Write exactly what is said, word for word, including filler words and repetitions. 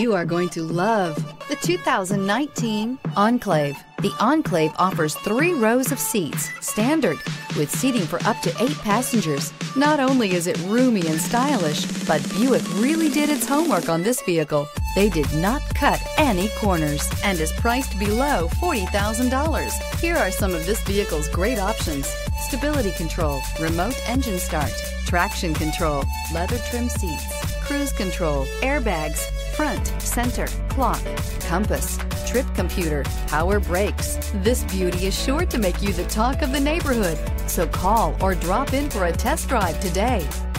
You are going to love the two thousand nineteen Enclave. The Enclave offers three rows of seats, standard, with seating for up to eight passengers. Not only is it roomy and stylish, but Buick really did its homework on this vehicle. They did not cut any corners and is priced below forty thousand dollars. Here are some of this vehicle's great options: stability control, remote engine start, traction control, leather trim seats, cruise control, airbags, front, center, clock, compass, trip computer, power brakes. This beauty is sure to make you the talk of the neighborhood. So call or drop in for a test drive today.